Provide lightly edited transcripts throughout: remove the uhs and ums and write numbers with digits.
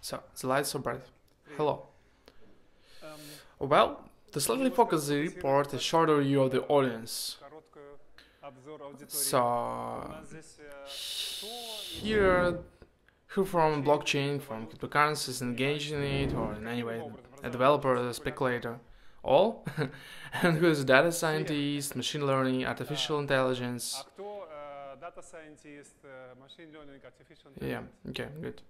So, the lights are bright. Hello. Well, to slightly focus the report, a shorter view of the audience. So, here, who from blockchain, from cryptocurrencies engaged in it, or in any way, a developer, a speculator, all? And who is a data scientist, machine learning, artificial intelligence? Yeah, okay, good.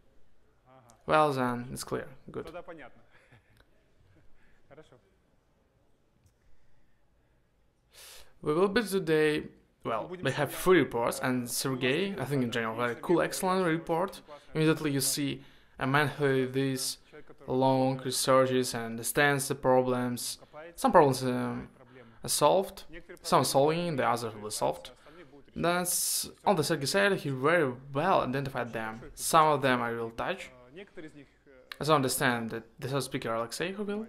Well then, it's clear, good. We will be today, well, we have three reports, and Sergey, I think in general, very cool, excellent report. Immediately you see a man who does long researches and understands the problems. Some problems are solved, some are solving, the others are solved. That's on the Sergey side, he very well identified them. Some of them I will touch. As I understand that the first speaker Alexey Hobil,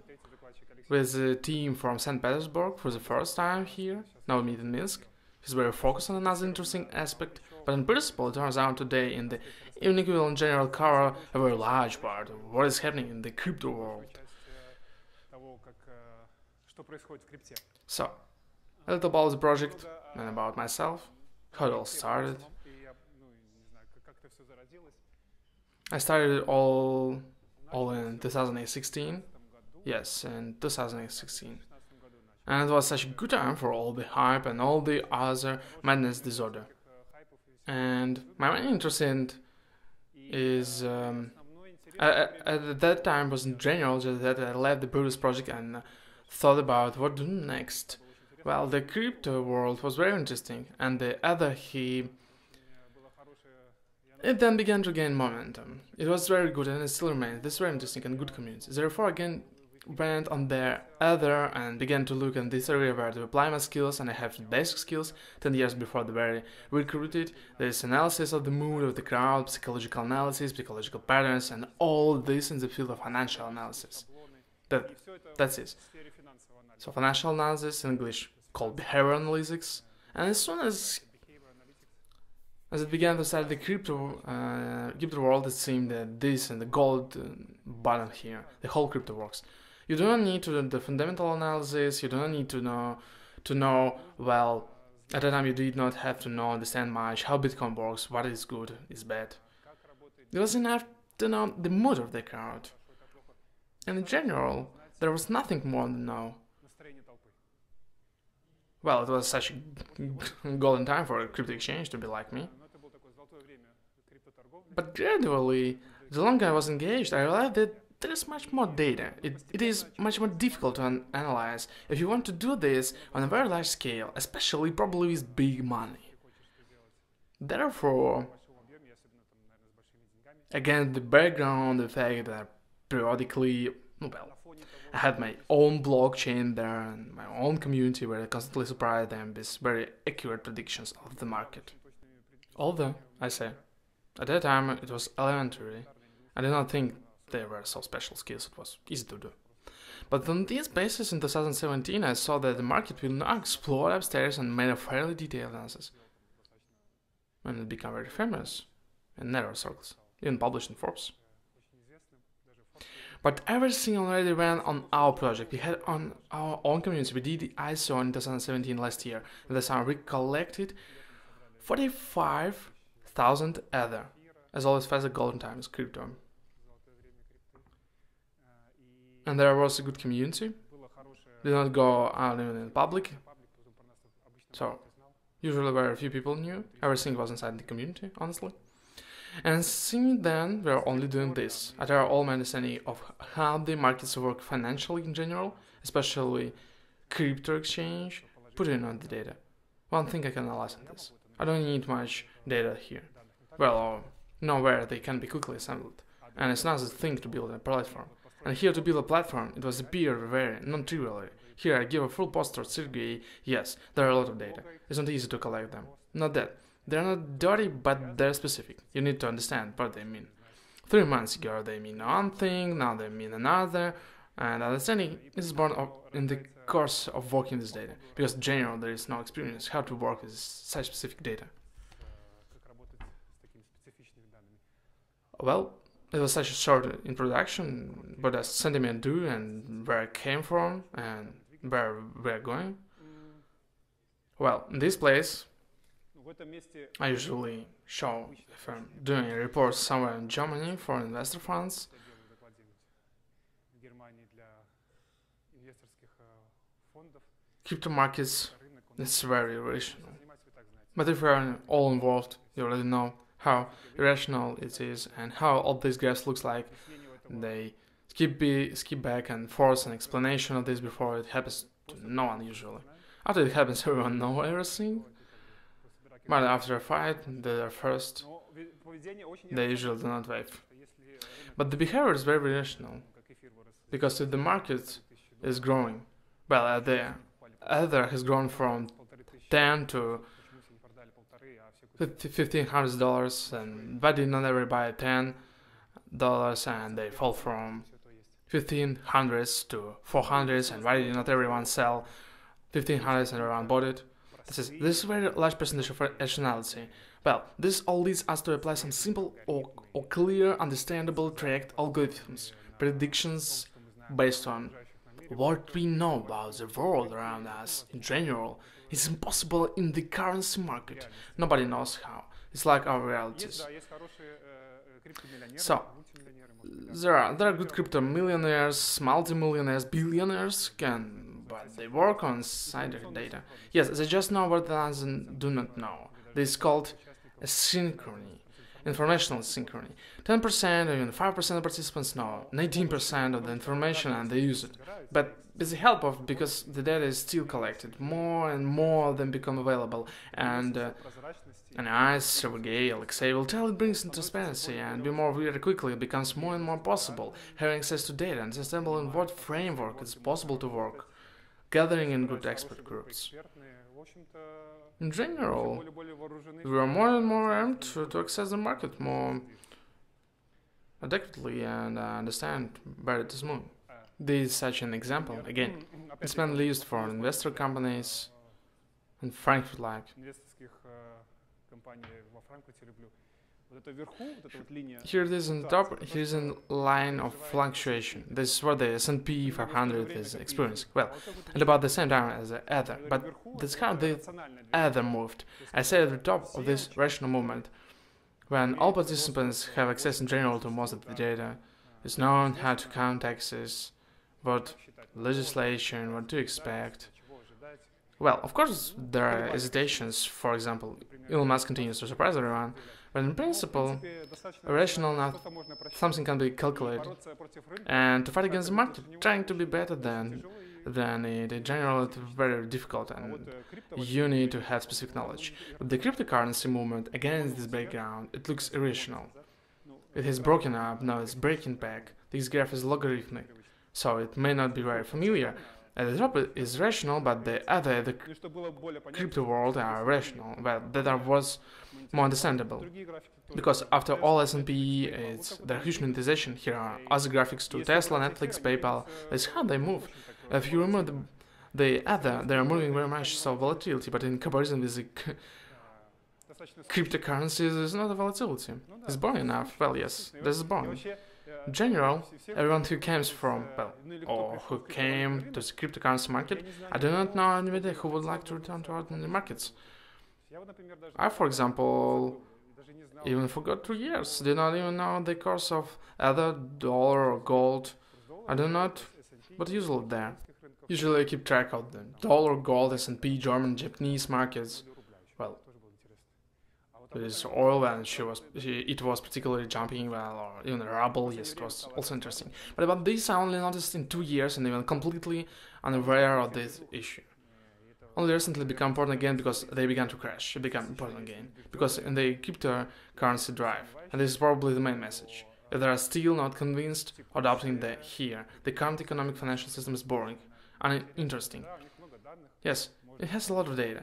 with a team from St. Petersburg for the first time here, now we meet in Minsk. He's very focused on another interesting aspect, but in principle it turns out today in the evening we will in general cover a very large part of what is happening in the crypto world. So, a little about the project and about myself, how it all started. I started all in 2016. Yes, in 2016. And it was such a good time for all the hype and all the other madness disorder. And my main interest in is at that time was in general just that I left the previous project and thought about what to do next. Well, the crypto world was very interesting, and the other it then began to gain momentum. It was very good and it still remains. This very interesting and good community. Therefore, again, went on their other and began to look at this area where to apply my skills, and I have basic skills. 10 years before the very recruited, there is analysis of the mood of the crowd, psychological analysis, psychological patterns, and all this in the field of financial analysis. That's it. So financial analysis in English called behavioral analytics, and as soon as it began to study the crypto world, it seemed that this and the gold button here, the whole crypto works. You do not need to do the fundamental analysis. You do not need to know. Well, at the time you did not have to understand much how Bitcoin works, what is good, is bad. It was enough to know the mood of the crowd, and in general, there was nothing more to know. Well, it was such a golden time for a crypto exchange to be like me. But gradually, the longer I was engaged, I realized that there is much more data. It is much more difficult to analyze if you want to do this on a very large scale, especially probably with big money. Therefore, again, the background, the fact that periodically, well, I had my own blockchain there and my own community where I constantly surprised them with very accurate predictions of the market. Although, I say, at that time it was elementary, I did not think they were so special skills, it was easy to do. But on these bases in 2017 I saw that the market will now explode upstairs and made a fairly detailed analysis. And it became very famous in narrow circles, even published in Forbes. But everything already ran on our project. We had on our own community. We did the ICO in 2017 last year. In the summer, we collected 45,000 Ether. As always, fast, the golden time is crypto. And there was a good community. Did not go out even in public. So, usually very few people knew. Everything was inside the community, honestly. And since then, we are only doing this. I try all my understanding of how the markets work financially in general, especially crypto exchange, putting on the data. One thing I can analyze in this. I don't need much data here. Well, nowhere they can be quickly assembled. And it's another thing to build a platform. And here to build a platform, it was a peer very non-trivially. Here I give a full poster to Sergey. Yes, there are a lot of data. It's not easy to collect them. Not that. They're not dirty, but they're specific. You need to understand what they mean. 3 months ago they mean one thing, now they mean another, and understanding is born in the course of working this data, because in general there is no experience how to work with such specific data. Well, it was such a short introduction, what does sentiment do and where it came from and where we're going. Well, in this place, I usually show if I'm doing a report somewhere in Germany for investor funds. Crypto markets, it's very irrational. But if you're all involved, you already know how irrational it is and how all these graphs looks like. They skip back and forth an explanation of this before it happens to no one usually. After it happens, everyone knows everything. But after a fight, they're first, they usually do not wave. But the behavior is very irrational, because if the market is growing, well, the Ether has grown from $10 to $1,500, and why did not everybody buy $10, and they fall from 1,500 to 400, and why did not everyone sell 1,500 and everyone bought it? This is a very large percentage of rationality. Well, this all leads us to apply some simple or clear, understandable, tracked algorithms, predictions based on what we know about the world around us in general. It's impossible in the currency market. Nobody knows how. It's like our realities. So, there are good crypto millionaires, multi-millionaires, billionaires, but they work on scientific data. Yes, they just know what the others do not know. This is called a synchrony, informational synchrony. 10% or even 5% of participants know 19% of the information and they use it. But with the help of, because the data is still collected, more and more of them become available, and I, Sergey, Alexei will tell it brings in transparency and be more very quickly. It becomes more and more possible having access to data and sustainable in what framework it's possible to work, gathering in good expert groups. In general, we are more and more armed to access the market more adequately and understand where it is moving. This is such an example. Again, it's mainly used for investor companies and Frankfurt-like. Here it is on top, here is a line of fluctuation. This is what the S&P 500 is experiencing. Well, at about the same time as the Ether, but that's how the Ether moved. I said at the top of this rational movement, when all participants have access in general to most of the data, it's known how to count taxes, what legislation, what to expect. Well, of course, there are hesitations. For example, Elon Musk continues to surprise everyone, but in principle, rational enough, something can be calculated. And to fight against the market, trying to be better than it in general, it's very difficult, and you need to have specific knowledge. But the cryptocurrency movement against this background, it looks irrational. It has broken up, now it's breaking back. This graph is logarithmic, so it may not be very familiar. At the top it is rational, but the other, the crypto world, are rational. Well, that was more understandable, because after all S&P, it's their huge monetization. Here are other graphics to Tesla, Netflix, PayPal. That's how they move. If you remove the other, they are moving very much, so volatility, but in comparison with the cryptocurrencies, there's not a volatility. It's boring enough. Well, yes, this is boring. In general, everyone who comes from, well, or who came to the cryptocurrency market, I do not know anybody who would like to return to ordinary markets. I, for example, even forgot 2 years, did not even know the course of either dollar or gold. I do not, but usually there. Usually I keep track of the dollar, gold, S&P, German, Japanese markets. Well, this oil, and it was particularly jumping, well, or even rubble, yes, it was also interesting. But about this, I only noticed in 2 years and even completely unaware of this issue. Only recently become important again because they began to crash. It became important again because in the cryptocurrency drive, and this is probably the main message. If they are still not convinced, adopting the here, the current economic financial system is boring, uninteresting. Yes, it has a lot of data.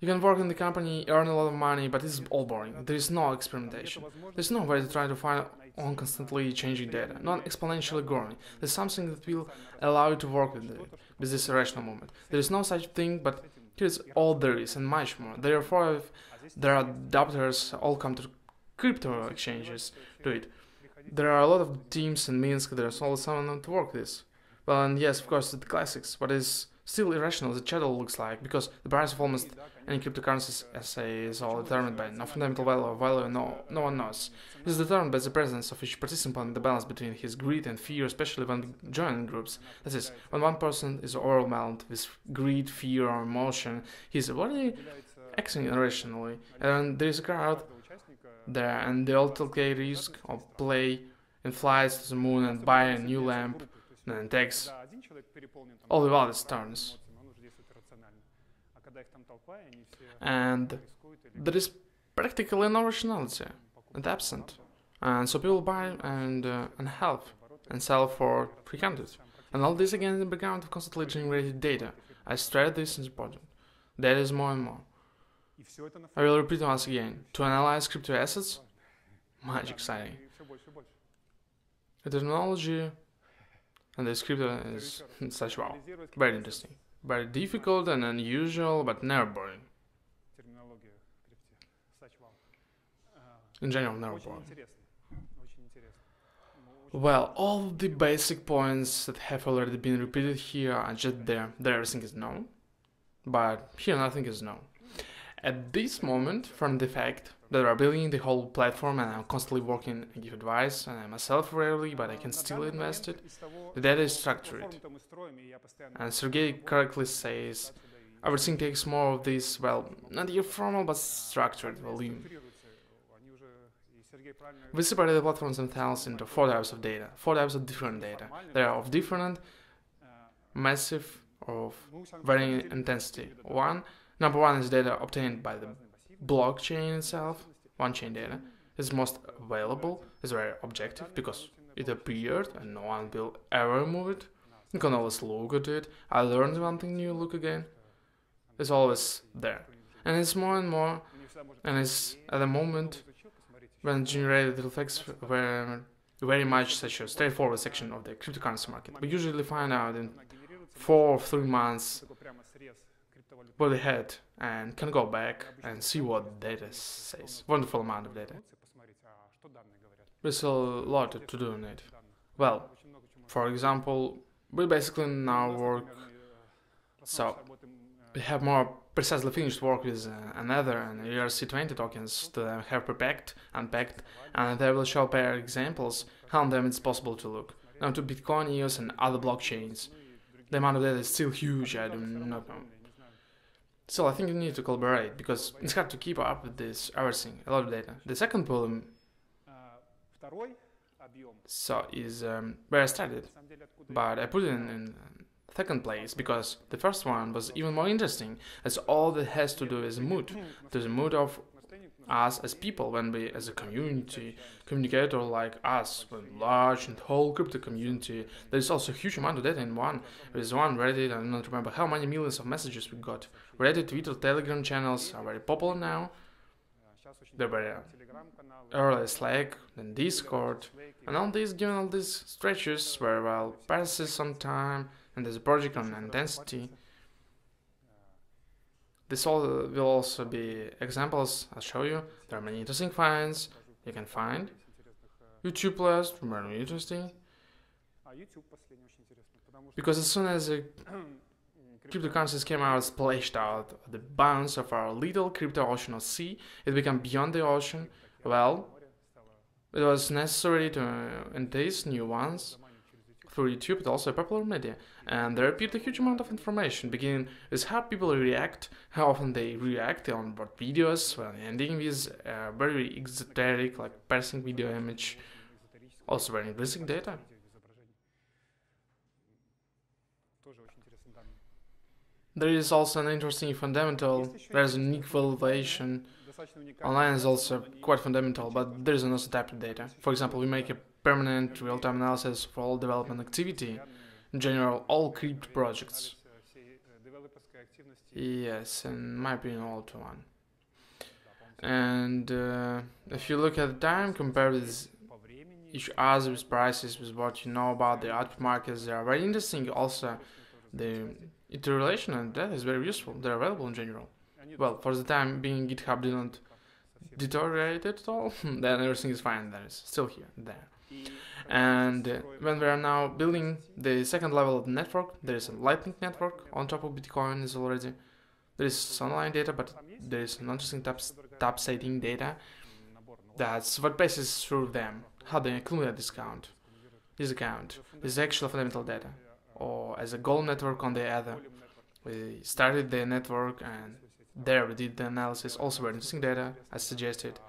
You can work in the company, earn a lot of money, but it's all boring. There is no experimentation. There's no way to try to find on constantly changing data, not exponentially growing. There's something that will allow you to work with this irrational movement. There is no such thing, but here's all there is and much more. Therefore, if there are adopters, all come to crypto exchanges to it. There are a lot of teams in Minsk, there's always someone to work this. Well, and yes, of course, the classics, but it's still irrational, the shadow looks like, because the price of almost any cryptocurrencies, as I is all determined by no fundamental value or value no one knows. It is determined by the presence of each participant and the balance between his greed and fear, especially when joining groups. That is, when one person is overwhelmed with greed, fear or emotion, he is already acting irrationally, and there is a crowd there, and they all take risk or play and flies to the moon and buy a new lamp and takes all the other turns. And there is practically no rationality and absent. And so people buy and help and sell for 300. And all this again in the background of constantly generated data. I stress this is important. That is more and more. I will repeat once again. To analyze crypto assets? Much exciting. The technology and the crypto is such wow. Very interesting. Very difficult and unusual, but never boring. In general, never boring. Well, all the basic points that have already been repeated here are just there. There everything is known, but here nothing is known. At this moment, from the fact that we are building the whole platform and I'm constantly working and give advice, and I myself rarely, but I can still invest it, the data is structured. And Sergey correctly says, everything takes more of this, well, not your formal, but structured volume. We separate the platforms themselves into four types of data, four types of different data. They are of different, massive, of varying intensity. Number one is data obtained by the blockchain itself, on-chain data. It's most available, it's very objective, because it appeared and no one will ever remove it. You can always look at it, I learned one thing new, look again. It's always there. And it's more and more, and it's at the moment when generated effects were very much such a straightforward section of the cryptocurrency market. We usually find out in 4 or 3 months what they had, and can go back and see what data says. Wonderful amount of data. There's a lot to do in it. Well, for example, we basically now work, so we have more precisely finished work with another and ERC20 tokens to have prepacked, unpacked, and they will show pair examples how on them it's possible to look. Now to Bitcoin, EOS and other blockchains. The amount of data is still huge, I do not know. So I think you need to collaborate, because it's hard to keep up with this everything, a lot of data. The second problem is where I started, but I put it in second place, because the first one was even more interesting. It's all that has to do with mood, to the mood of us as people, when we as a community, communicator like us, when large and whole crypto community, there is also a huge amount of data in one. There is one Reddit, I do not remember how many millions of messages we got. Reddit, Twitter, Telegram channels are very popular now. There were early Slack, then Discord, and all these, given all these stretches where, well, passes some time, and there's a project on intensity. This all will also be examples, I'll show you. There are many interesting finds you can find. YouTube last, very interesting. Because as soon as the cryptocurrencies came out, splashed out the bounds of our little crypto ocean or sea, it became beyond the ocean. Well, it was necessary to entice new ones. Through YouTube, but also a popular media, and there appeared a huge amount of information, beginning with how people react, how often they react on what videos, ending with a very exoteric, like passing video image, also very interesting data. There is also an interesting fundamental, there is an equal valuation. Online is also quite fundamental, but there is also type of data. For example, we make a permanent real-time analysis for all development activity, in general all crypto projects. Yes, in my opinion, old one. And if you look at the time, compare with each other, with prices, with what you know about the art markets, they are very interesting. Also, the interrelation and that is very useful. They're available in general. Well, for the time being, GitHub didn't deteriorate at all. Then everything is fine. That is still here, there. And when we are now building the second level of the network, there is a Lightning network on top of Bitcoin is already. There is some online data, but there is an interesting top-stating data. That's what passes through them, how they accumulate this account. This is actual fundamental data, or as a Golem network on the other. We started the network and there we did the analysis, also very interesting data, as suggested.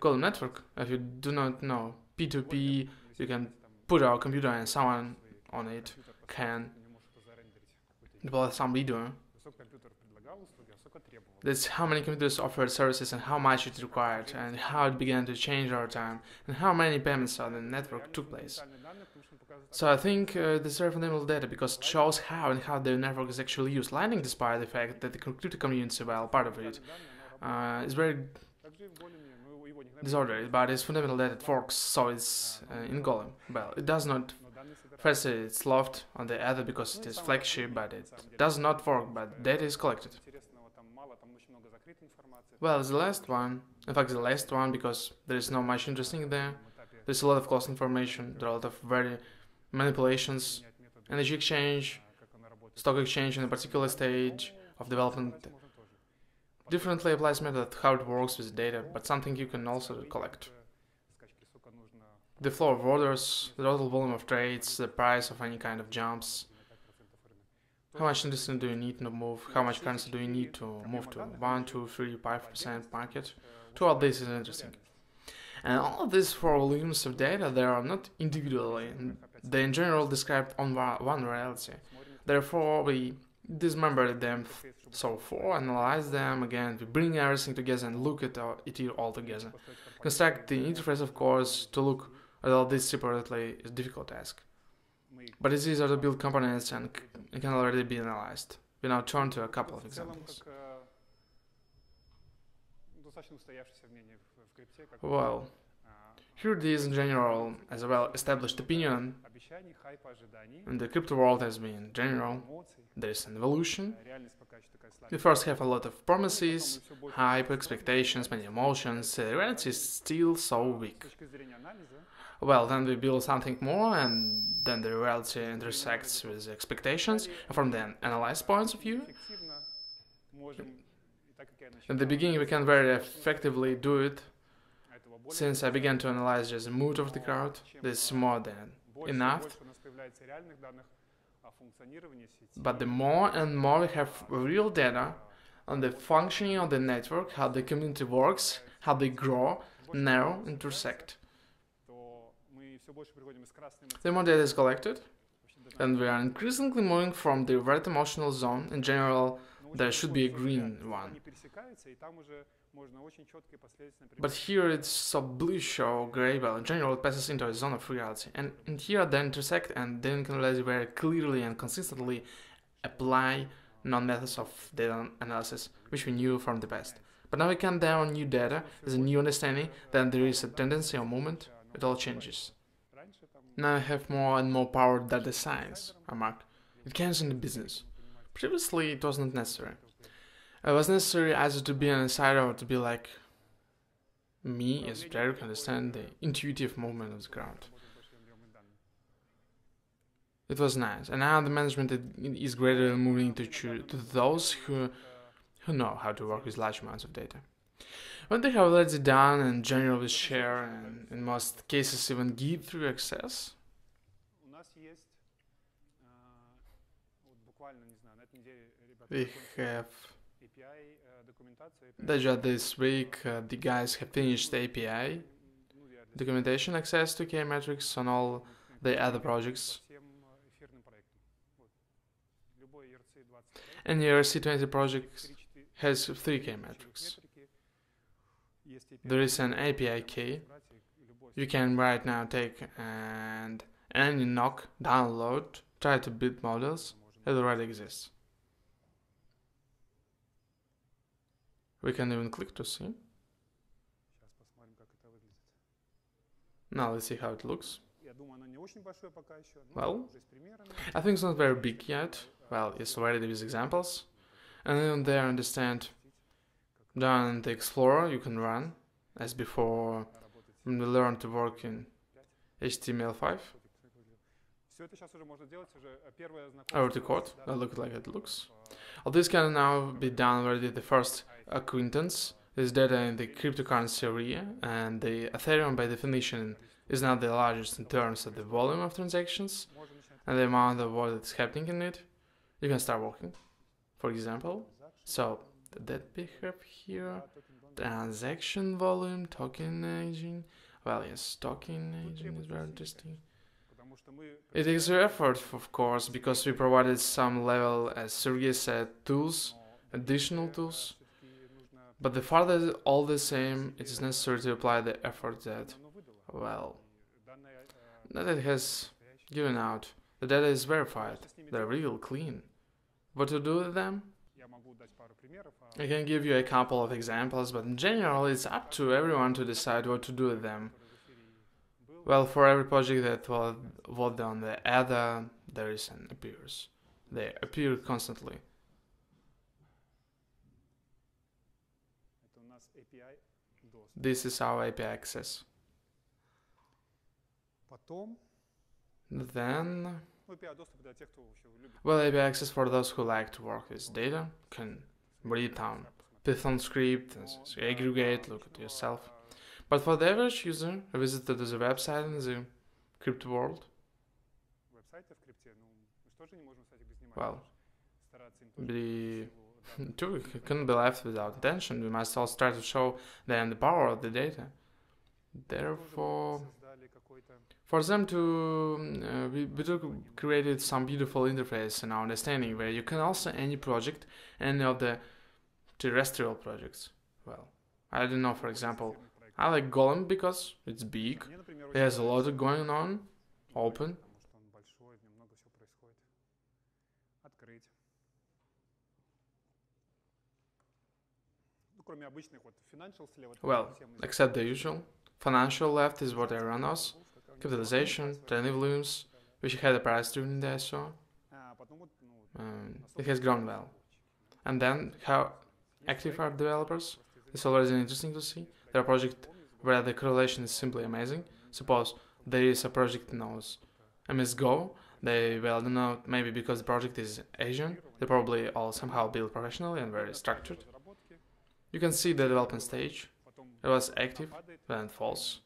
Golem network, if you do not know, P2P, you can put our computer and someone on it can deploy some video. That's how many computers offered services and how much it required and how it began to change over time and how many payments on the network took place. So I think this is very fundamental data because it shows how the network is actually used. Lightning, despite the fact that the computer community, well, part of it, is very disordered, but it's fundamental data that works, so it's in Golem. Well, it does not. First, it's loft on the other because it is flagship, but it does not work, but data is collected. Well, the last one, in fact, the last one, because there is not much interesting there. There's a lot of closed information, there are a lot of very manipulations, energy exchange, stock exchange in a particular stage of development. Differently applies method, how it works with data, but something you can also collect. The flow of orders, the total volume of trades, the price of any kind of jumps. How much industry do you need to move? How much currency do you need to move to 1, 2, 3, 5% market? To all this is interesting. And all of these four volumes of data, they are not individually. They in general describe on one reality. Therefore, we dismember them, so far, analyze them again, we bring everything together and look at it all together. Construct the interface, of course, to look at all this separately is a difficult task. But it's easier to build components and it can already be analyzed. We now turn to a couple of examples. Well, here it is in general as a well-established opinion in the crypto world has been in general. There is an evolution. We first have a lot of promises, hype, expectations, many emotions. The reality is still so weak. Well, then we build something more, and then the reality intersects with the expectations. From the analyzed points of view, at the beginning we can very effectively do it, since I began to analyze just the mood of the crowd. This is more than enough. But the more and more we have real data on the functioning of the network, how the community works, how they grow, narrow, intersect. The more data is collected, and we are increasingly moving from the red emotional zone. In general, there should be a green one. But here it's so bluish or grey, well, in general it passes into a zone of reality. And here they intersect and then can really very clearly and consistently apply non-methods of data analysis, which we knew from the past. But now we can down on new data, there's a new understanding, then there is a tendency or movement, it all changes. Now I have more and more powered data science, I mark. It comes in the business. Previously it was not necessary. It was necessary either to be an insider or to be like me, as a player, to understand the intuitive movement of the crowd. It was nice, and now the management is gradually moving to those who know how to work with large amounts of data. What they have already done and generally share, and in most cases even give through access. We have. Just this week, the guys have finished the API documentation access to key metrics on all the other projects. And the ERC20 project has 3 key metrics. There is an API key. You can right now take and any knock, download, try to build models. It already exists. We can even click to see. Now let's see how it looks. Well, I think it's not very big yet. Well, it's already with examples. And even there, understand, down the Explorer you can run, as before we learned to work in HTML5. Over to code, that looks like it looks. All this can now be done already the first acquaintance. This data in the cryptocurrency area, and the Ethereum by definition is not the largest in terms of the volume of transactions and the amount of what is happening in it. You can start working, for example. So that we have here, transaction volume, token agent. Well, yes, token agent is very interesting. It is an effort, of course, because we provided some level, as Sergey said, tools, additional tools. But the farther all the same, it is necessary to apply the effort that, well, that it has given out. The data is verified, they're real, clean. What to do with them? I can give you a couple of examples, but in general, it's up to everyone to decide what to do with them. Well, for every project that was voted on the other, there is an appears. They appear constantly. This is our API access. Then, well, API access for those who like to work with data, can read down Python script, aggregate, look at yourself. But for the average user, a visit to the website in the crypto world, well, too, it couldn't be left without attention. We must also try to show them the power of the data. Therefore, for them to, we created some beautiful interface in our understanding where you can also any project, any of the terrestrial projects. Well, I don't know, for example, I like Golem because it's big, it has a lot going on, open. Well, except the usual. Financial left is what I run us, capitalization, trading volumes, which had a price during the ISO. It has grown well. And then, how active are developers? It's always interesting to see. There are projects where the correlation is simply amazing. Suppose there is a project knows MSGO, they well don't know, maybe because the project is Asian, they probably all somehow build professionally and very structured. You can see the development stage, it was active, then false.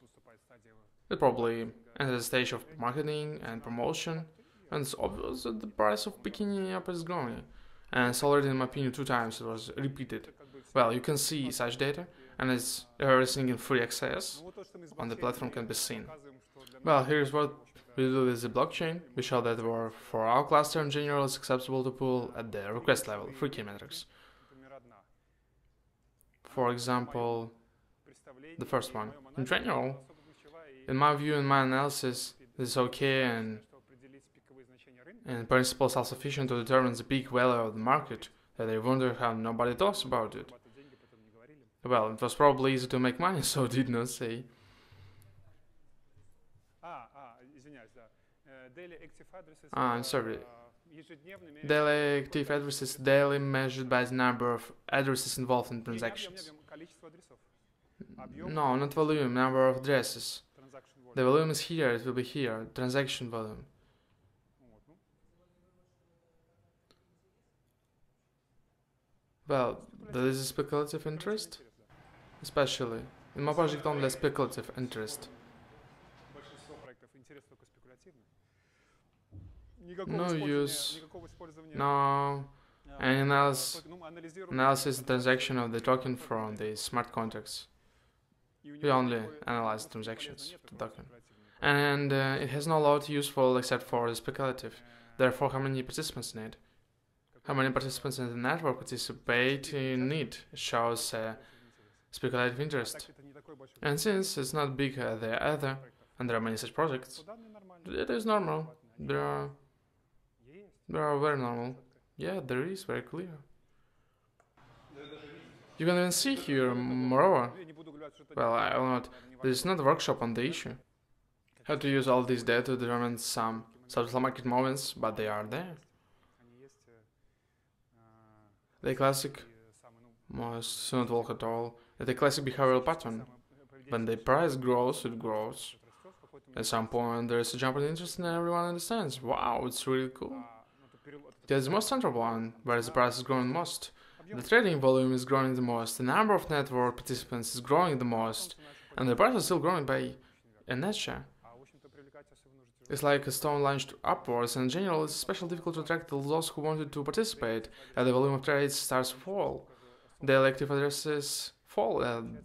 It probably entered the stage of marketing and promotion, and it's obvious that the price of bikini up is growing, and it's already in my opinion 2 times it was repeated. Well, you can see such data, and it's everything in free access on the platform can be seen. Well, here's what we do with the blockchain. We show that for our cluster in general it's acceptable to pull at the request level, free key metrics. For example, the first one. In general, in my view, in my analysis, this is okay and in principle self-sufficient to determine the peak value of the market, that I wonder how nobody talks about it. Well, it was probably easy to make money, so did not say. I'm sorry. Daily active addresses, daily measured by the number of addresses involved in transactions. No, not volume, number of addresses. The volume is here, it will be here, transaction volume. Well, there is a speculative interest, especially. In my project only speculative interest. No use, no analysis transaction of the token from the smart contracts. We only analyze transactions of the token. And it has no lot useful except for the speculative. Therefore, how many participants in it? How many participants in the network participate in it shows speculative interest. And since it's not big as the other, and there are many such projects, it is normal. There are very normal. Yeah, there is, very clear. You can even see here, moreover. Well, I will not. There is not a workshop on the issue. How to use all this data to determine some subtle market movements, but they are there. The classic, most do not walk at all, the classic behavioral pattern. When the price grows, it grows. At some point, there is a jump in interest and everyone understands. Wow, it's really cool. It is the most central one, where the price is growing most. The trading volume is growing the most, the number of network participants is growing the most, and the price is still growing by inertia. It's like a stone launched upwards, and in general it's especially difficult to attract those who wanted to participate, and the volume of trades starts to fall. The elective addresses fall, and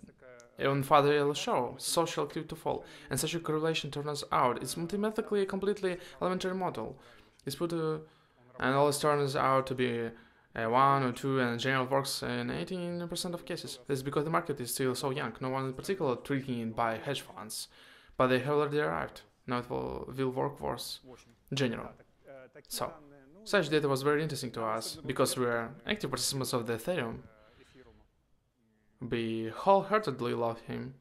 even further it'll show, social activity to fall, and such a correlation turns out. It's mathematically a completely elementary model. It's put and all turns out to be 1 or 2 and general works in 18% of cases. This is because the market is still so young, no one in particular tricking it by hedge funds. But they have already arrived, now it will work worse. General. So, such data was very interesting to us, because we are active participants of the Ethereum. We wholeheartedly love him,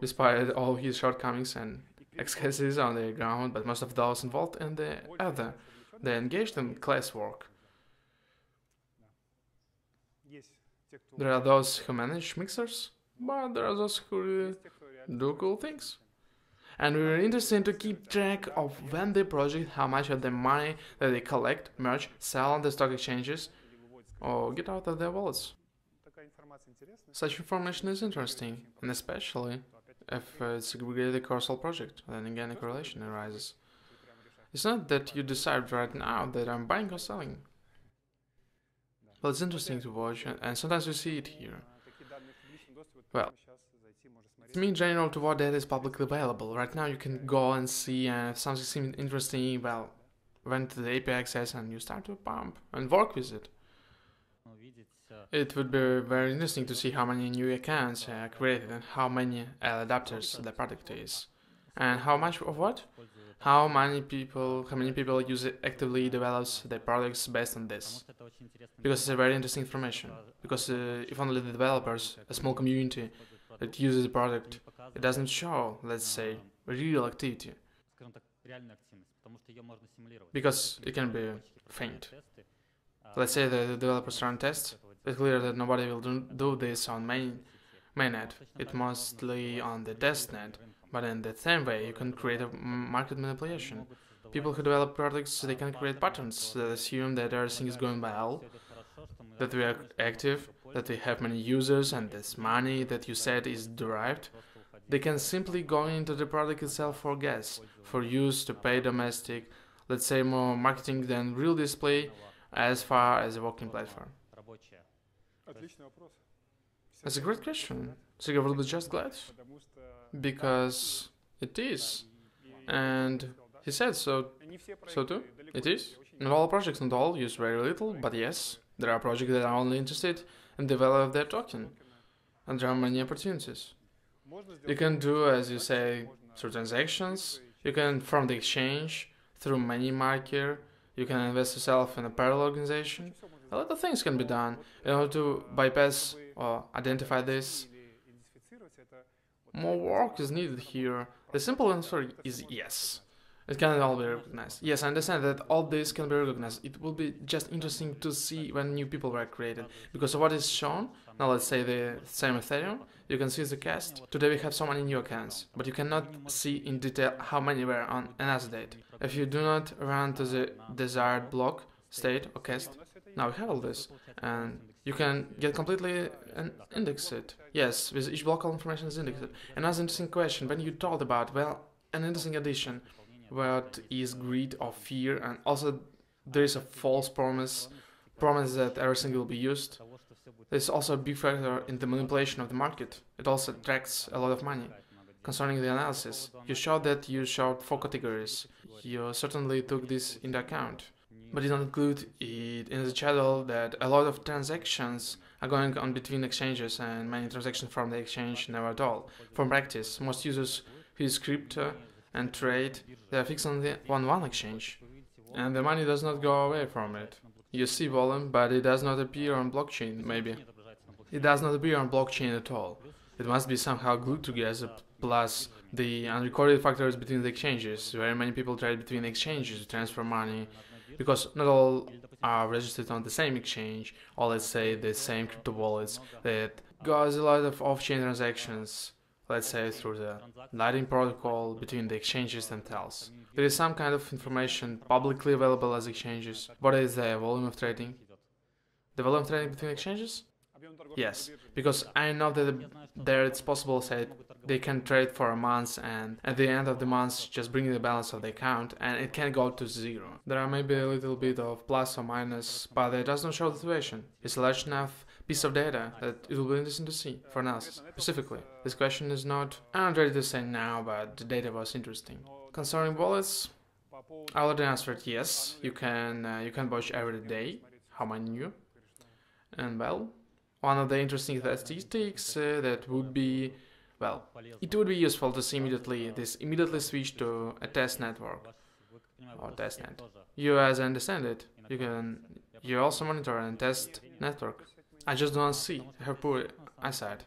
despite all his shortcomings and excuses on the ground, but most of those involved in the other, they engaged in classwork. There are those who manage mixers, but there are those who really do cool things. And we were interested to keep track of when they project, how much of the money that they collect, merge, sell on the stock exchanges, or get out of their wallets. Such information is interesting, and especially if it's a causal project, then again a correlation arises. It's not that you decide right now that I'm buying or selling. Well, it's interesting to watch, and sometimes you see it here. Well, it's in general to what data is publicly available. Right now you can go and see if something seems interesting, well, went to the API access and you start to pump and work with it. It would be very interesting to see how many new accounts are created and how many adapters the product is. And how much of what? How many people use it actively develops their products based on this. Because it's a very interesting information. Because if only the developers, a small community that uses the product, it doesn't show, let's say, real activity. Because it can be faint. Let's say the developers run tests, it's clear that nobody will do this on mainnet, it's mostly on the testnet. But in the same way, you can create a market manipulation. People who develop products, they can create patterns that assume that everything is going well, that we are active, that we have many users, and this money that you said is derived. They can simply go into the product itself for gas, for use to pay domestic, let's say more marketing than real display, as far as a working platform. That's a great question. Sergey will be just glad. Because it is, and he said so too, it is. Not all projects, not all, use very little, but yes, there are projects that are only interested in develop their token, and there are many opportunities. You can do, as you say, through transactions, you can from the exchange, through money market, you can invest yourself in a parallel organization, a lot of things can be done in order to bypass or identify this. More work is needed here. The simple answer is yes. It can all be recognized. Yes, I understand that all this can be recognized. It will be just interesting to see when new people were created. Because of what is shown, now let's say the same Ethereum, you can see the cast. Today we have so many new accounts, but you cannot see in detail how many were on another date. If you do not run to the desired block, state or cast, now we have all this, and you can get completely indexed it. Yes, with each block all information is indexed. Another interesting question, when you talked about, well, an interesting addition, what is greed or fear, and also there is a false promise that everything will be used. There's also a big factor in the manipulation of the market. It also attracts a lot of money. Concerning the analysis, you showed that you showed 4 categories. You certainly took this into account. But it doesn't include it in the channel that a lot of transactions are going on between exchanges and many transactions from the exchange never at all. From practice, most users who use crypto and trade, they are fixed on one exchange, and the money does not go away from it. You see volume, but it does not appear on blockchain, maybe. It does not appear on blockchain at all. It must be somehow glued together, plus the unrecorded factors between the exchanges. Very many people trade between exchanges to transfer money, because not all are registered on the same exchange, or let's say the same crypto wallets that goes a lot of off-chain transactions, let's say through the Lightning protocol between the exchanges themselves. There is some kind of information publicly available as exchanges. What is the volume of trading? The volume of trading between exchanges? Yes, because I know that there it's possible, say, they can trade for a month and at the end of the month just bring the balance of the account and it can go to zero. There are maybe a little bit of plus or minus, but it does not show the situation. It's a large enough piece of data that it will be interesting to see for analysis. Specifically, this question is not, I'm not ready to say now, but the data was interesting. Concerning wallets, I already answered yes. You can watch every day how many new, and well, one of the interesting statistics that would be, well, it would be useful to see immediately switch to a test network or testnet. You, as I understand it, you also monitor and test network. I just don't see her poor eyesight.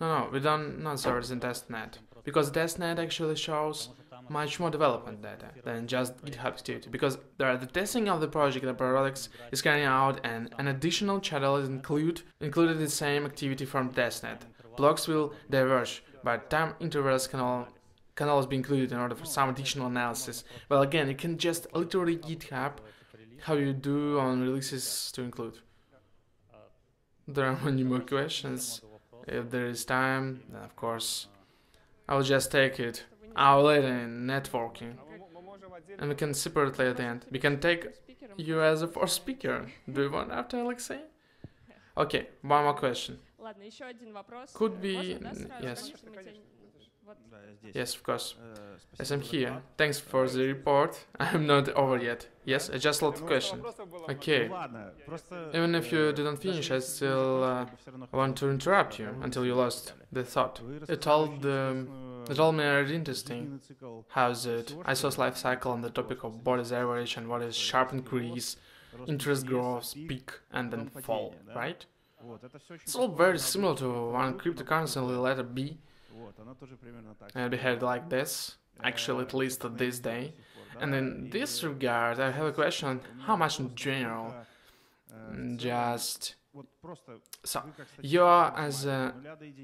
No, we don't not service in testnet, because testnet actually shows much more development data than just GitHub activity, because there are the testing of the project that Alex is carrying out, and an additional channel is included the same activity from testnet. Blocks will diverge, but time intervals can always be included in order for some additional analysis. Well, again, you can just literally GitHub how you do on releases to include. There are many more questions. If there is time, then of course I'll just take it. Our later in networking, and we can separately at the end. We can take you as a fourth speaker. Do you want after Alexei? Okay, one more question. Could be yes, of course. As I'm here, thanks for the report. I'm not over yet. Yes, I just lost the question. Okay. Even if you didn't finish, I still want to interrupt you until you lost the thought. It all made interesting. How's it? I saw life cycle on the topic of what is average and what is sharp increase, interest growth, peak and then fall, right? It's all very similar to one cryptocurrency in the letter B. And behaved like this, actually at least this day. And in this regard, I have a question, how much in general, just... So, you are as an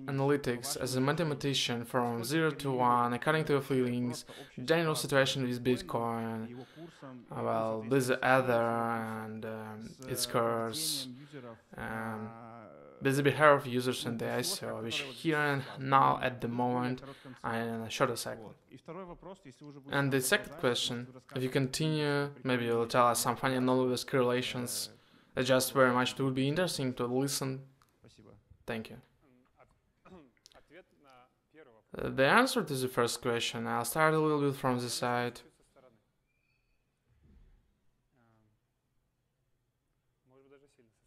analytics, as a mathematician from 0 to 1, according to your feelings, general situation with Bitcoin, well, this other and its curse, there's the behavior of users in the ICO, which here and now at the moment are in a shorter cycle. And the second question, if you continue, maybe you'll tell us some funny anomalous correlations. Just very much, it would be interesting to listen. Thank you. The answer to the first question, I'll start a little bit from the side.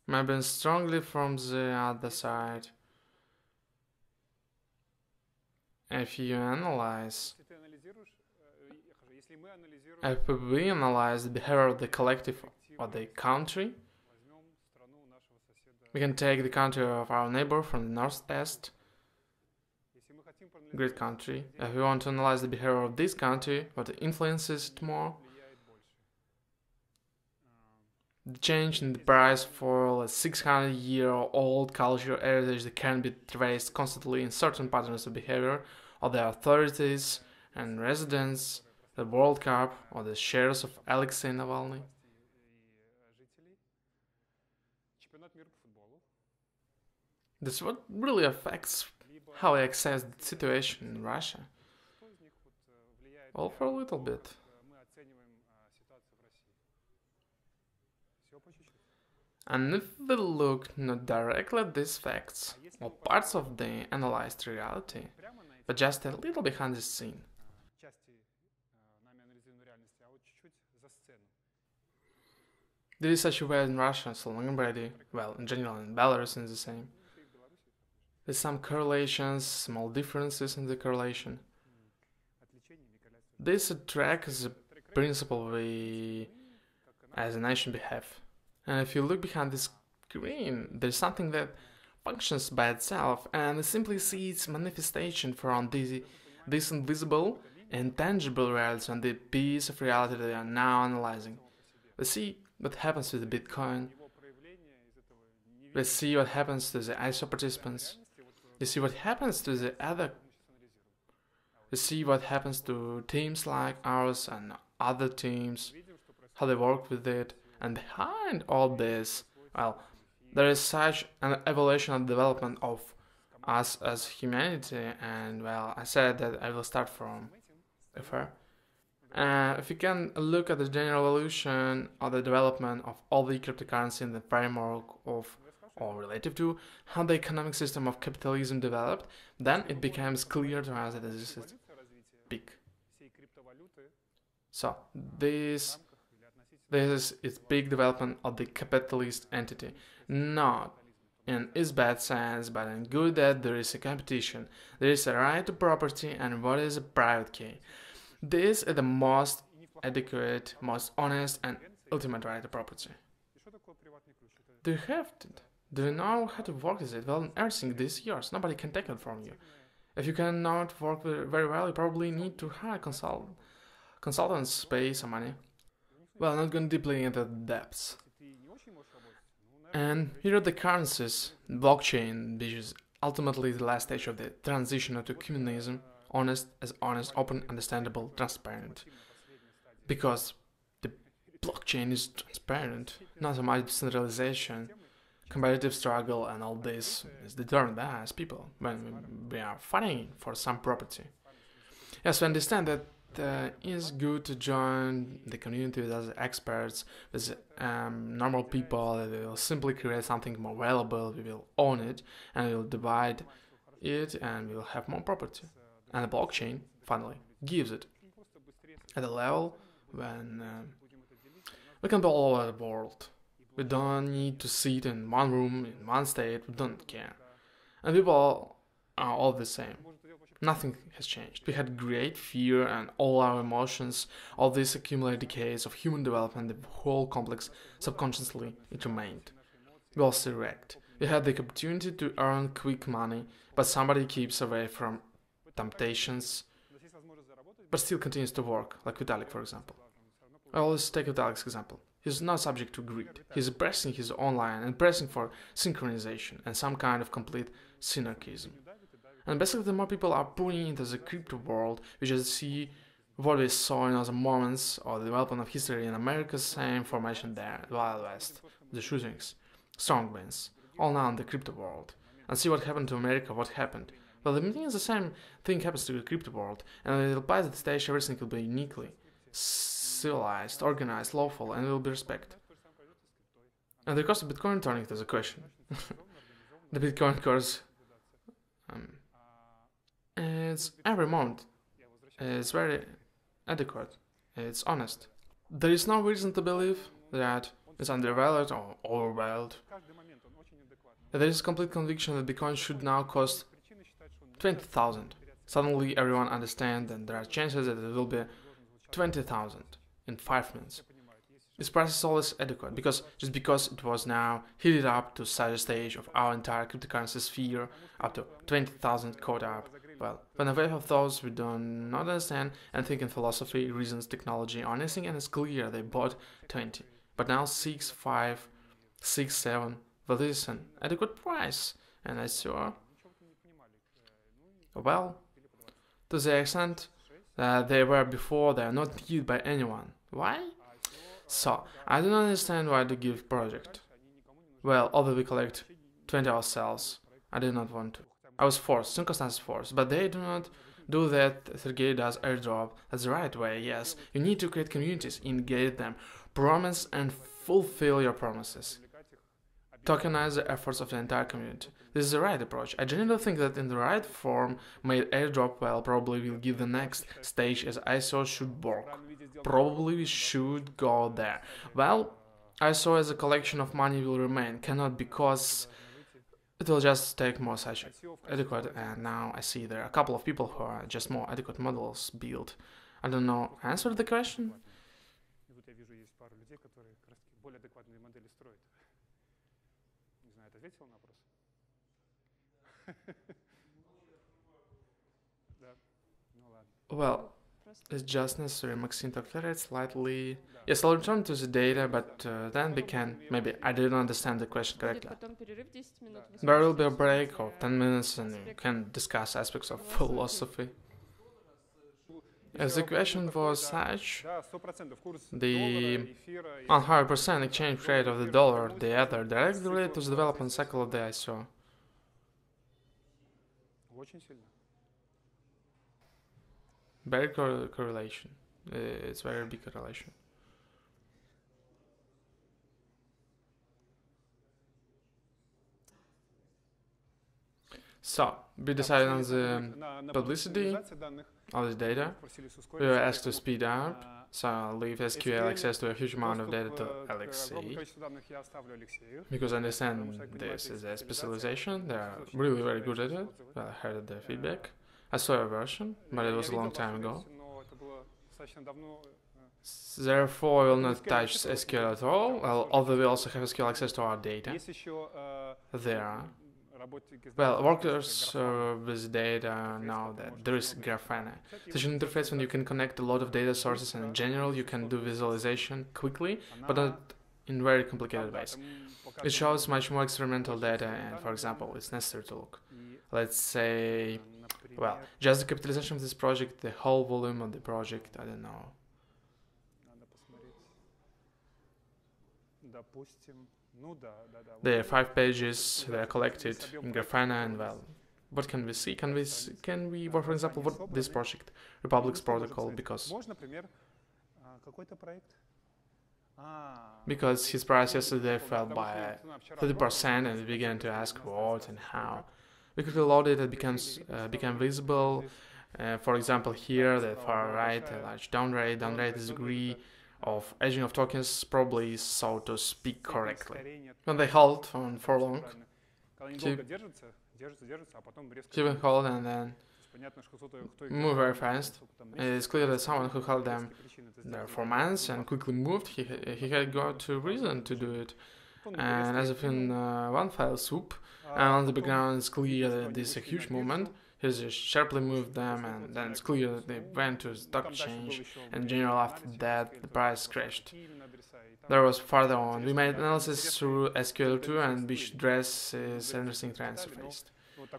Maybe strongly from the other side. If you analyze, if we analyze the behavior of the collective or the country, we can take the country of our neighbor from the northeast, great country. If we want to analyze the behavior of this country, what influences it more, the change in the price for a 600-year-old cultural heritage that can be traced constantly in certain patterns of behavior, or the authorities and residents, the World Cup, or the shares of Alexei Navalny. That's what really affects how I access the situation in Russia. Well, for a little bit. And if we look not directly at these facts, or parts of the analyzed reality, but just a little behind the scene. There is such a way in Russia, so long and ready, well, in general in Belarus is the same. There's some correlations, small differences in the correlation. This tracks the principle we as a nation behave. And if you look behind the screen, there's something that functions by itself and simply see its manifestation from this invisible and tangible reality on the piece of reality they are now analyzing. We see what happens with Bitcoin, we see what happens to the ICO participants, we see what happens to the other, we see what happens to teams like ours and other teams, how they work with it, and behind all this, well, there is such an evolution and development of us as humanity, and well, I said that I will start from afar. If you can look at the general evolution or the development of all the cryptocurrency in the framework of or relative to how the economic system of capitalism developed, then it becomes clear to us that this is peak. So this is its big development of the capitalist entity, not in its bad sense, but in good that there is a competition, there is a right to property and what is a private key. This is the most adequate, most honest and ultimate right to property. Do you have it? Do you know how to work with it? Well, in everything this yours, nobody can take it from you. If you cannot work very well, you probably need to hire consultants, pay some money. Well, not going deeply into depths. And here are the currencies, blockchain, which is ultimately the last stage of the transition to communism, honest as honest, open, understandable, transparent. Because the blockchain is transparent, not so much decentralization, competitive struggle and all this is determined by us people, when we are fighting for some property. Yes, we understand that it's good to join the community with other experts, with normal people, that will simply create something more valuable, we will own it, and we will divide it, and we will have more property. And the blockchain, finally, gives it at a level when we can go all over the world. We don't need to sit in one room, in one state, we don't care. And people are all the same. Nothing has changed. We had great fear and all our emotions, all these accumulated decays of human development, the whole complex, subconsciously it remained. We also wrecked. We had the opportunity to earn quick money, but somebody keeps away from temptations, but still continues to work, like Vitalik, for example. I always take Vitalik's example. He's not subject to greed. He's pressing his own line and pressing for synchronization and some kind of complete synergism. And basically the more people are pulling into the crypto world, we just see what we saw in other moments or the development of history in America, same formation there, the Wild West, the shootings, strong winds, all now in the crypto world. And see what happened to America, what happened. Well, the meaning is the same thing happens to the crypto world, and it applies at the stage everything will be uniquely civilized, organized, lawful, and will be respected. And the cost of Bitcoin turning to the question. The Bitcoin course, it's every month, it's very adequate, it's honest. There is no reason to believe that it's undervalued or overvalued. There is complete conviction that Bitcoin should now cost 20,000. Suddenly everyone understands and there are chances that it will be 20,000 in 5 minutes. This price is always adequate, because just because it was now heated up to such a stage of our entire cryptocurrency sphere, up to 20,000 caught up. Well, when a wave of thoughts we do not understand and think in philosophy, reasons, technology, or anything, and it's clear they bought 20, but now 6, 5, 6, 7, well, this is an adequate price, and I saw, well, to the extent that they were before, they are not used by anyone. Why? So, I don't understand why to give project. Well, although we collect 20 ourselves, I did not want to. I was forced, circumstances forced, but they do not do that. Sergey does airdrop, that's the right way, yes. You need to create communities, engage them, promise and fulfill your promises. Tokenize the efforts of the entire community. This is the right approach. I generally think that in the right form, made airdrop well probably will give the next stage as ICO should work. Probably we should go there. Well, ICO as a collection of money will remain, cannot, because it will just take more such adequate, and now I see there are a couple of people who are just more adequate models built. I don't know, answer the question? Well, it's just necessary. Maxim talked about it slightly. Yes, I'll return to the data, but then we can... Maybe I didn't understand the question correctly. There will be a break of 10 minutes and you can discuss aspects of philosophy. As the question was such, the 100% exchange rate of the dollar, the other, directly related to the development cycle of the ICO. Very correlation. It's very big correlation. So, we decided on the publicity of the data. We were asked to speed up, so I'll leave SQL access to a huge amount of data to Alexei, because I understand this is a specialization. They are really very good at it. I heard their feedback. I saw a version, but it was a long time ago. Therefore, I will not touch SQL at all, although we also have SQL access to our data. There are. Well, workers with data know that there is Grafana, such an interface when you can connect a lot of data sources, and in general you can do visualization quickly, but not in very complicated ways. It shows much more experimental data, and for example, it's necessary to look. Let's say, well, just the capitalization of this project, the whole volume of the project, I don't know. The 5 pages they are collected in Grafana, and well, what can we see? Can we, for example, what this project, Republic's protocol, because his price yesterday fell by 30%, and we began to ask what and how. We could load it, it became visible. For example, here, the far right, a large downrate is degree of aging of tokens, probably, so to speak, correctly. When they hold on for long, keep and hold and then move very fast. It's clear that someone who held them there for months and quickly moved, he had got a reason to do it. And as if in one fell swoop, and on the background it's clear that this is a huge movement. He just sharply moved them, and then it's clear that they went to stock exchange, and in general after that the price crashed. There was further on. We made analysis through SQL2 and which address is interesting trends faced.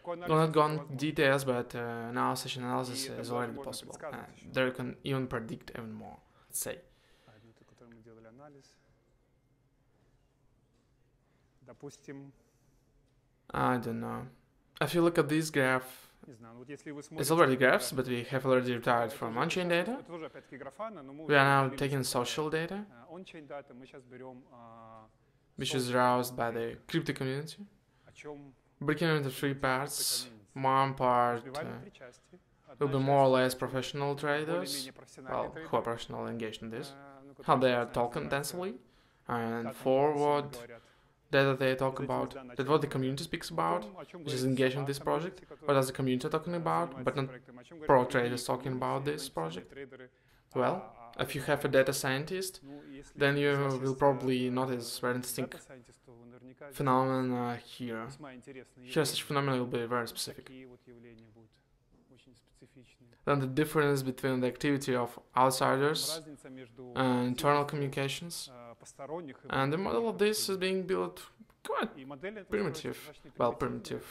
We will not go on details, but now such analysis is already possible. There can even predict even more, let's say. I don't know. If you look at this graph, it's already graphs, but we have already retired from on-chain data. We are now taking social data, which is roused by the crypto community. Breaking it into 3 parts. One part will be more or less professional traders, well, who are professionally engaged in this, how they are talking intensely, and forward data they talk about, that what the community speaks about, which is engaged in this project, what does the community talking about, but not pro traders talking about this project. Well, if you have a data scientist, then you will probably notice very interesting phenomena here. Here such phenomena will be very specific. Then the difference between the activity of outsiders and internal communications, and the model of this is being built quite primitive, well, primitive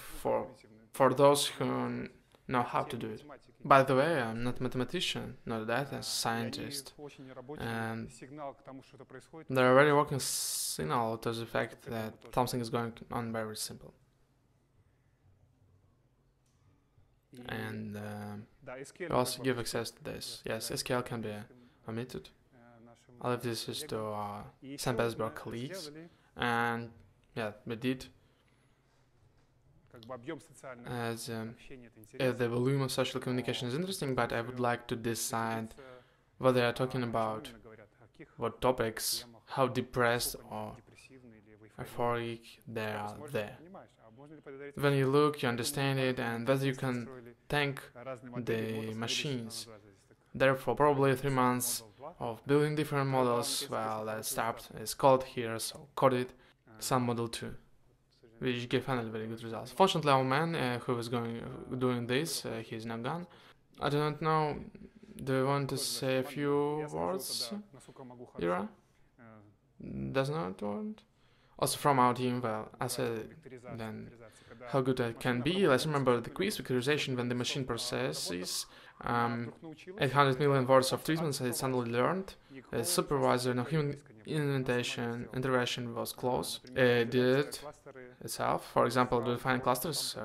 for those who know how to do it. By the way, I'm not a mathematician, not a data scientist, and they're already working signal to the fact that something is going on very simple. And we also give access to this. Yes, SQL can be omitted. I'll leave this is to St. Petersburg colleagues. And yeah, we did. As the volume of social communication is interesting, but I would like to decide what they are talking about, what topics, how depressed or euphoric they are there. When you look, you understand it, and that you can thank the machines. Therefore, probably 3 months of building different models, well, that stopped, it's called here, so coded, some model 2. which gave Hanel very good results. Fortunately, our man who was doing this, he is now gone. I do not know. Do you want to say a few words, Ira? Does not want? Also from our team, well, I said then how good that can be. Let's remember the quiz, characterization when the machine processes 800 million words of treatments that it suddenly learned. The supervisor, no human interaction was close. It did it itself. For example, the defined clusters,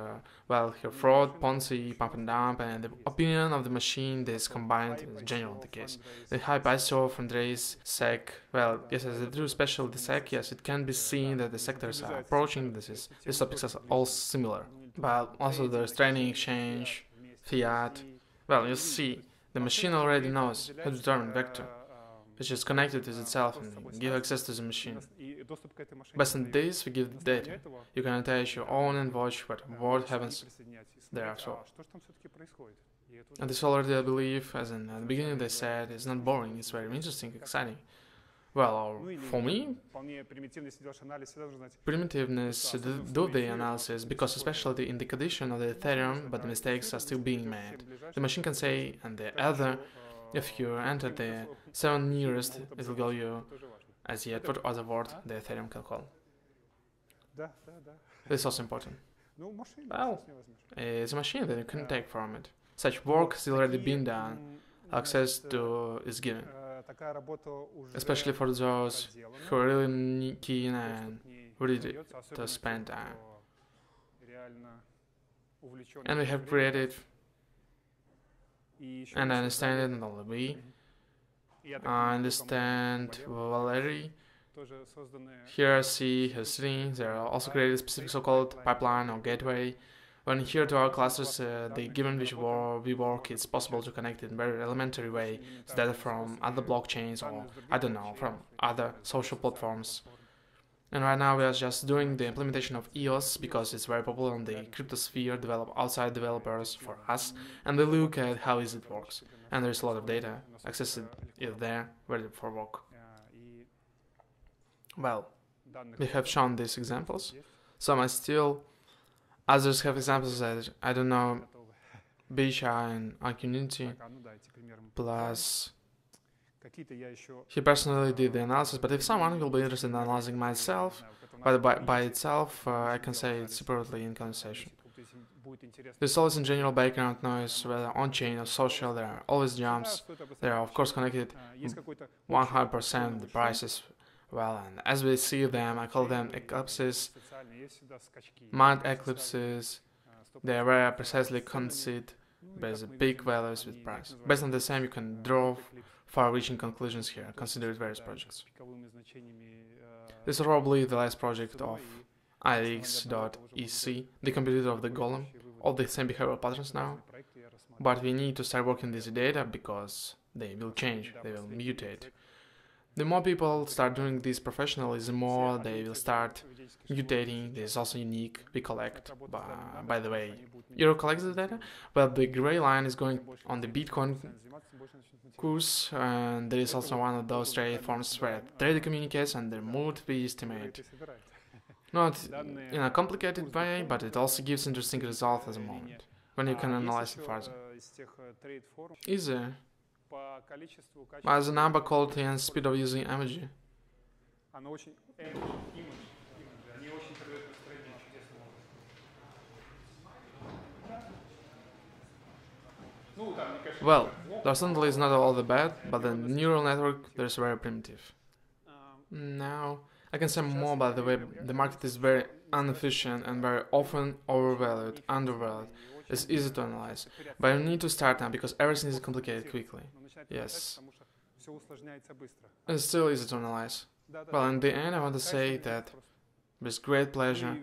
well, here fraud, Ponzi, pump and dump, and the opinion of the machine that is combined in general in the case. The hype I saw from Dre's SEC, well, yes, as they drew special the SEC, yes, it can be seen that the sectors are approaching these topics are all similar. But also there's training exchange, fiat. Well, you see, the machine already knows how to determine vector, which is connected with itself and give access to the machine. Based on this, we give the data. You can attach your own and watch what happens there as well. And this already, I believe, as in at the beginning they said, it's not boring, it's very interesting, exciting. Well, for me, primitiveness do the analysis, because especially in the condition of the Ethereum, but the mistakes are still being made. The machine can say, and the other, if you enter the 7 nearest, it will go you as yet, what other word the Ethereum can call. This is also important. Well, it's a machine that you can take from it. Such work has already been done, access to is given. Especially for those who are really keen and ready to spend time. And we have created, and I understand it, not only we. I understand Valerie. Here I see her screen. There are also created specific so-called pipeline or gateway. When here to our clusters, the given which we work, it's possible to connect in a very elementary way data from other blockchains or, I don't know, from other social platforms. And right now we are just doing the implementation of EOS because it's very popular on the cryptosphere, developed outside developers for us, and we look at how easy it works. And there's a lot of data, access is there, ready for work. Well, we have shown these examples, some are still. Others have examples that, I don't know, Bisha and our community, plus he personally did the analysis, but if someone will be interested in analyzing myself, by itself, I can say it separately in conversation. There's always in general background noise, whether on-chain or social, there are always jumps, they are of course connected 100% the prices. Well, and as we see them, I call them eclipses, mind eclipses, they are very precisely conceit based big values with price. Based on the same, you can draw far-reaching conclusions here, considering various projects. This is probably the last project of IX.EC, the competitor of the Golem, all the same behavioral patterns now, but we need to start working this data because they will change, they will mutate. The more people start doing this professionally, the more they will start mutating. This is also unique. We collect, by the way, Euro collects the data, but the gray line is going on the Bitcoin course, and there is also one of those trade forms where trader communicates and their mood we estimate. Not in a complicated way, but it also gives interesting results at the moment, when you can analyze it further. Easy. As a number quality and speed of using emoji. Well, there certainly is not all the bad, but the neural network there is very primitive. Now, I can say more, by the way, the market is very inefficient and very often overvalued, undervalued. It's easy to analyze, but you need to start now, because everything is complicated quickly. Yes. It's still easy to analyze. Well, in the end, I want to say that, with great pleasure,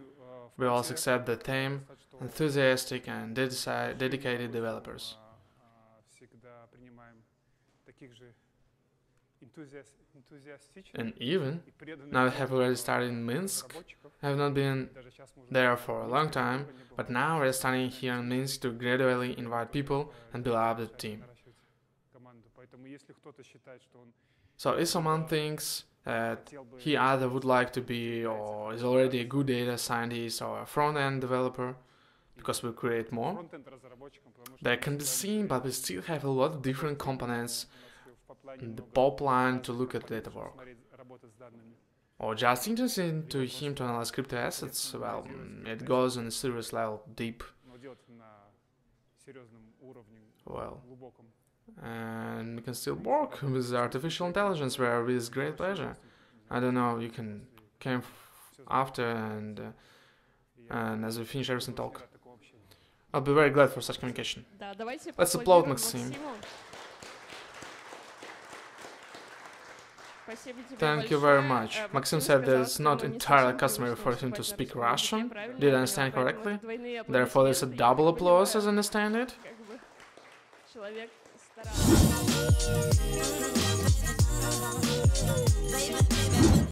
we also accept the team, enthusiastic and dedicated developers. And even, now we have already started in Minsk, I have not been there for a long time, but now we are starting here in Minsk to gradually invite people and build up the team. So if someone thinks that he either would like to be or is already a good data scientist or a front-end developer, because we create more. That can be seen, but we still have a lot of different components in the pipeline to look at data work. Or just interesting to him to analyze crypto assets, well, it goes on a serious level, deep. Well, and we can still work with artificial intelligence where with great pleasure. I don't know, you can come after and as we finish everything talk. I'll be very glad for such communication. Let's applaud Maxim. Thank you very much. Maxim said that it's not entirely customary for him to speak Russian. Did I understand correctly? Therefore, there's a double applause, as I understand it.